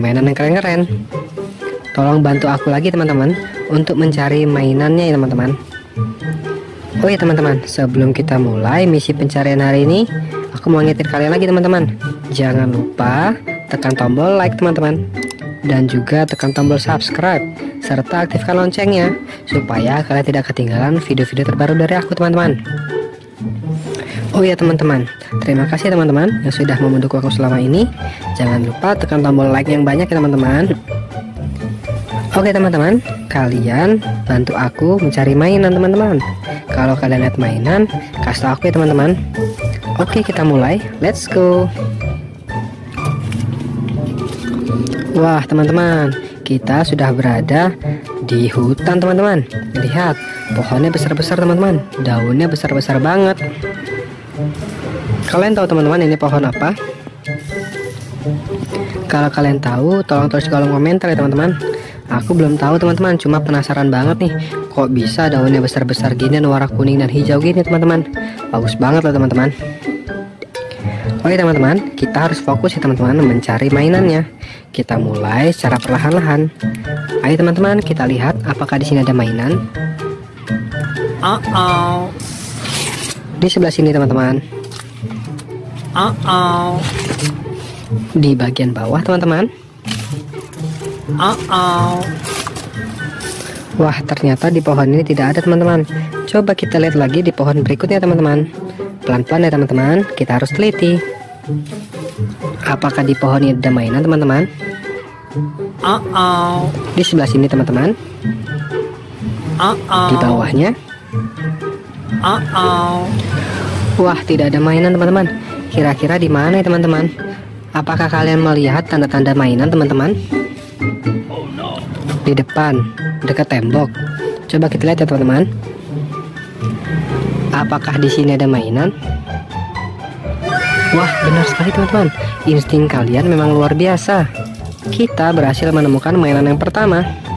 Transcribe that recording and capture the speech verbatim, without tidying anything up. mainan yang keren-keren. Tolong bantu aku lagi teman-teman untuk mencari mainannya ya teman-teman. Oke teman-teman, sebelum kita mulai misi pencarian hari ini, aku mau ngingetin kalian lagi teman-teman, jangan lupa tekan tombol like teman-teman, dan juga tekan tombol subscribe serta aktifkan loncengnya supaya kalian tidak ketinggalan video-video terbaru dari aku teman-teman. Oh ya teman-teman, terima kasih teman-teman yang sudah membantu aku selama ini. Jangan lupa tekan tombol like yang banyak ya teman-teman. Oke teman-teman, kalian bantu aku mencari mainan teman-teman. Kalau kalian lihat mainan, kasih tau aku ya teman-teman. Oke, kita mulai, let's go. Wah teman-teman, kita sudah berada di hutan teman-teman. Lihat, pohonnya besar-besar teman-teman, daunnya besar-besar banget. Kalian tahu teman-teman ini pohon apa? Kalau kalian tahu, tolong tulis di kolom komentar ya teman-teman. Aku belum tahu teman-teman, cuma penasaran banget nih, kok bisa daunnya besar-besar gini dan warna kuning dan hijau gini teman-teman. Bagus banget loh teman-teman. Oke teman-teman, kita harus fokus ya teman-teman mencari mainannya. Kita mulai secara perlahan-lahan. Ayo teman-teman, kita lihat apakah di sini ada mainan. Uh-oh. Di sebelah sini teman-teman. Uh-oh. Di bagian bawah teman-teman. Uh-oh. Wah, ternyata di pohon ini tidak ada teman-teman. Coba kita lihat lagi di pohon berikutnya teman-teman. Pelan-pelan ya teman-teman, kita harus teliti. Apakah di pohon ini ada mainan teman-teman? Uh-oh. Di sebelah sini teman-teman. Uh-oh. Di bawahnya. Uh-oh. Wah, tidak ada mainan teman-teman. Kira-kira di mana ya teman-teman? Apakah kalian melihat tanda-tanda mainan teman-teman? Di depan, dekat tembok. Coba kita lihat ya teman-teman. Apakah di sini ada mainan? Wah, benar sekali teman-teman. Insting kalian memang luar biasa. Kita berhasil menemukan mainan yang pertama.